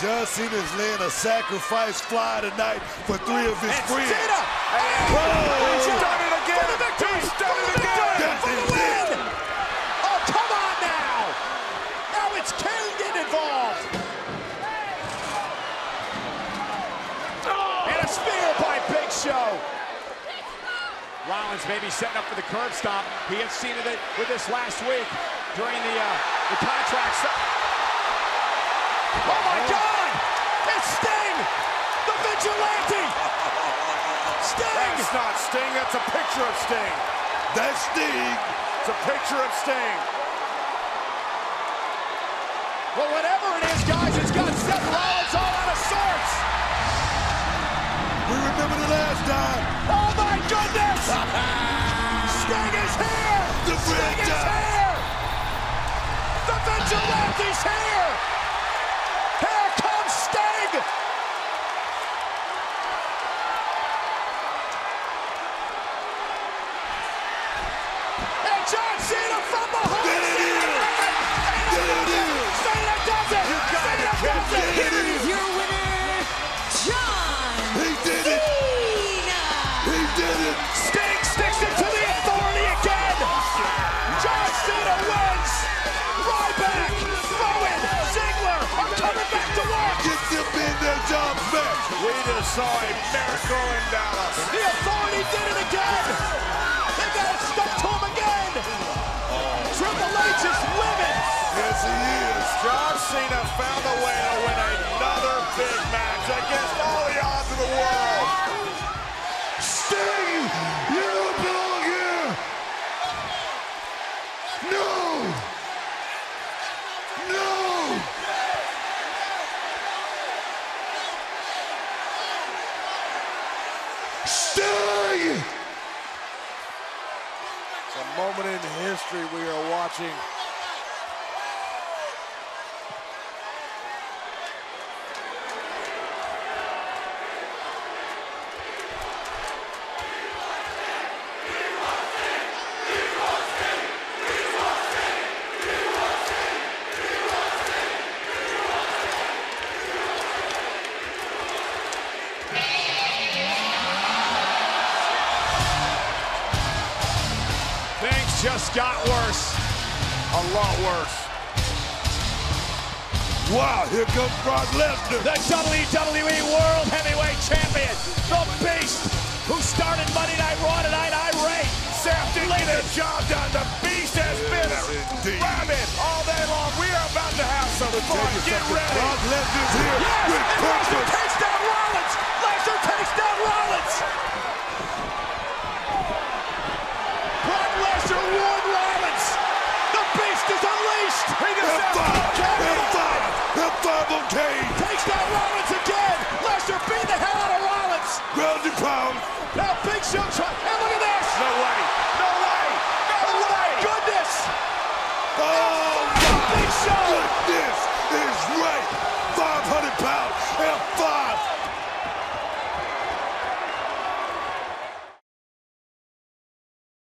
John Cena is laying a sacrifice fly tonight for three of his friends. Cena! And he's done it again! For the victory! He's done it again! For the win! Oh, come on now! Now it's Kane getting involved! And a spear by Big Show! Rollins maybe setting up for the curb stomp. He had seen it with this last week during the contract stop. Oh my God! It's Sting! The vigilante! Sting! That's not Sting, that's a picture of Sting. That's Sting. It's a picture of Sting. Well, whatever it is, guys, it's got Seth Rollins all out of sorts. We remember the last time. Oh my goodness! Sting is here! The Sting is here! The vigilante's here! Here comes Sting! And John Cena from behind! There it is! There it is! Cena does it! Cena does it! Here is your winner, John! He did it! Cena! He did it! Sting sticks it to the authority again! John Cena wins! Ryback, Rowan, Ziggler are coming back to work! Get them in their job back! We just saw a miracle in Dallas. The authority did it again! They got it stuck to him again! Triple H is living! Yes, he is. John Cena found a way to win another big match against all the odds of the world. Sting, you belong here! No! Sting! It's a moment in history we are watching. Just got worse. A lot worse. Wow, here comes Brock Lesnar. The WWE World Heavyweight Champion. The Beast, who started Monday Night Raw tonight, irate. Seth didn't get his job done. The Beast has been rabid all day long. We are about to have some fun. Get ready. Brock Lesnar's here. Yes, with and Lesnar takes down Rollins. Lesnar takes down Rollins. Warren Rollins, the Beast is unleashed. F5 on Kane. Takes down Rollins again. Lesnar beat the hell out of Rollins. Ground and pound. Now Big Show tries.